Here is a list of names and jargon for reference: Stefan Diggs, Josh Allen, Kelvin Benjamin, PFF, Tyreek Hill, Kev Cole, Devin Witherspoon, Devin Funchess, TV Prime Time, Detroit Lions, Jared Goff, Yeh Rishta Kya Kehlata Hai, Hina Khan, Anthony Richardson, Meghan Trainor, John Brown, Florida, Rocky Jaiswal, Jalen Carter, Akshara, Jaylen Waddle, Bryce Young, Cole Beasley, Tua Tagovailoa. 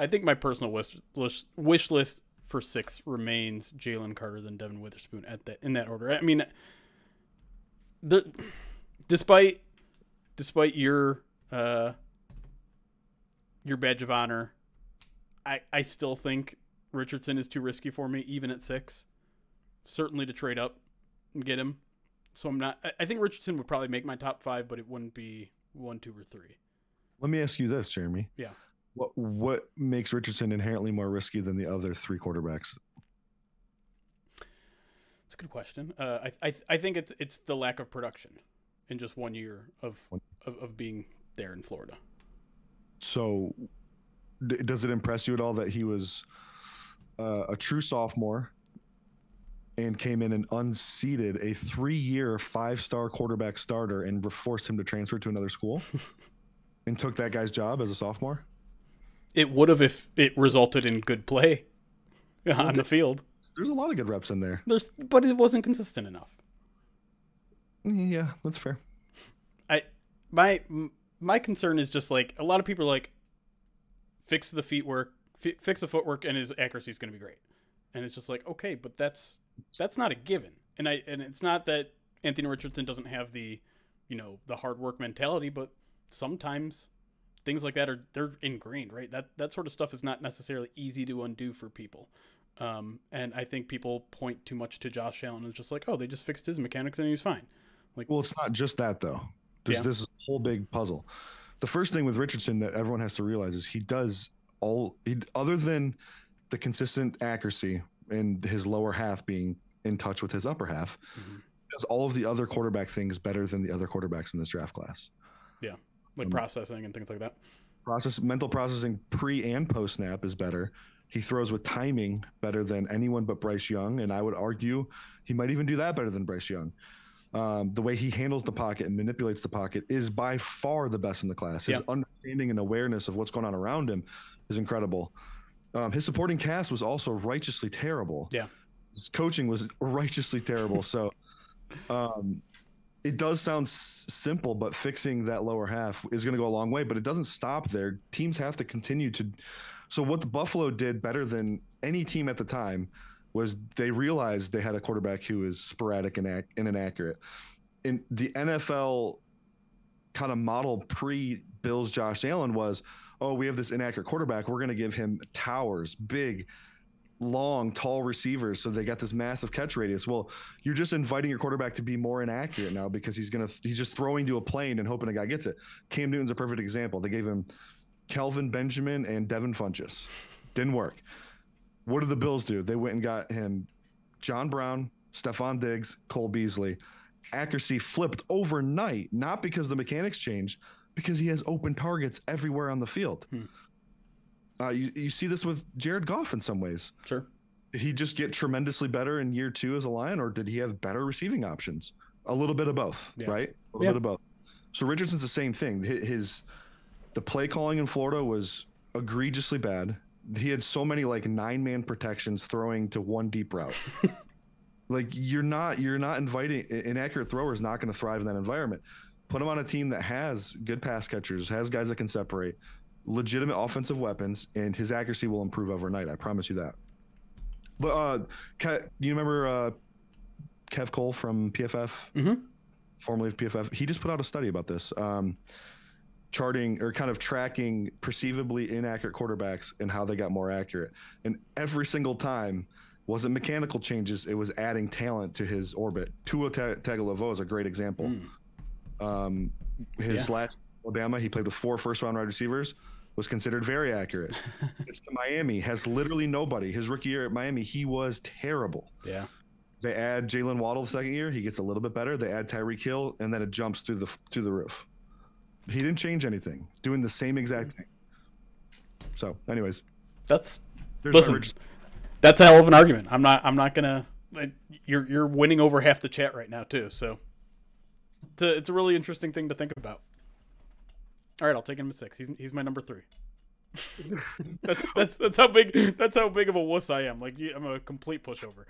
I think my personal wish list for six remains Jalen Carter, then Devin Witherspoon in that order. I mean, despite your badge of honor, I still think Richardson is too risky for me, even at six. Certainly to trade up and get him. So I'm not. I think Richardson would probably make my top five, but it wouldn't be 1, 2, or 3. Let me ask you this, Jeremy. Yeah. What makes Richardson inherently more risky than the other three quarterbacks? It's a good question. I think it's the lack of production in just 1 year of being there in Florida. So, does it impress you at all that he was a true sophomore and came in and unseated a 3-year 5-star quarterback starter and forced him to transfer to another school and took that guy's job as a sophomore? It would have if it resulted in good play on the field. There's a lot of good reps in there. But it wasn't consistent enough. Yeah, that's fair. My concern is just like a lot of people are like, fix the feet work, fix the footwork, and his accuracy is going to be great. And it's just like, okay, but that's not a given. And it's not that Anthony Richardson doesn't have the, you know, the hard work mentality, but sometimes things like that they're ingrained, right? That sort of stuff is not necessarily easy to undo for people. And I think people point too much to Josh Allen and just like, oh, they just fixed his mechanics and he was fine. Like, well, it's not just that though. This is a whole big puzzle. The first thing with Richardson that everyone has to realize is other than the consistent accuracy and his lower half being in touch with his upper half, mm-hmm. does all of the other quarterback things better than the other quarterbacks in this draft class. Yeah. Like processing and things like that. Mental processing pre and post snap is better. He throws with timing better than anyone but Bryce Young. And I would argue he might even do that better than Bryce Young. The way he handles the pocket and manipulates the pocket is by far the best in the class. His understanding and awareness of what's going on around him is incredible. His supporting cast was also righteously terrible. Yeah. His coaching was righteously terrible. So it does sound simple, but fixing that lower half is going to go a long way, but it doesn't stop there. Teams have to continue to. So what the Buffalo did better than any team at the time was they realized they had a quarterback who is sporadic and inaccurate. And the NFL kind of model pre-Bills Josh Allen was, oh, we have this inaccurate quarterback. We're going to give him towers, big, long, tall receivers. So they got this massive catch radius. Well, you're just inviting your quarterback to be more inaccurate now because he's just throwing to a plane and hoping a guy gets it. Cam Newton's a perfect example. They gave him Kelvin Benjamin and Devin Funchess. Didn't work. What did the Bills do? They went and got him John Brown, Stefan Diggs, Cole Beasley. Accuracy flipped overnight, not because the mechanics changed, because he has open targets everywhere on the field. You see this with Jared Goff in some ways. Sure. Did he just get tremendously better in year 2 as a Lion, or did he have better receiving options? A little bit of both, right? A little bit of both. So Richardson's the same thing. The play calling in Florida was egregiously bad. He had so many like 9-man protections throwing to one deep route. Like you're not inviting inaccurate throwers not going to thrive in that environment. Put him on a team that has good pass catchers, has guys that can separate, legitimate offensive weapons, and his accuracy will improve overnight. I promise you that. But you remember Kev Cole from PFF, formerly of PFF? He just put out a study about this, charting or kind of tracking perceivably inaccurate quarterbacks and how they got more accurate. And every single time wasn't mechanical changes. It was adding talent to his orbit. Tua Tagovailoa is a great example. Last Alabama, he played with 4 first-round wide receivers, was considered very accurate. It's to Miami, has literally nobody. His rookie year at Miami, he was terrible. Yeah. They add Jaylen Waddle the second year, he gets a little bit better. They add Tyreek Hill, and then it jumps through the roof. He didn't change anything, doing the same exact thing. So, anyways, that's a hell of an argument. I'm not gonna. You're winning over half the chat right now too. So, it's a really interesting thing to think about. All right, I'll take him at 6. He's my number 3. That's how big of a wuss I am. Like I'm a complete pushover.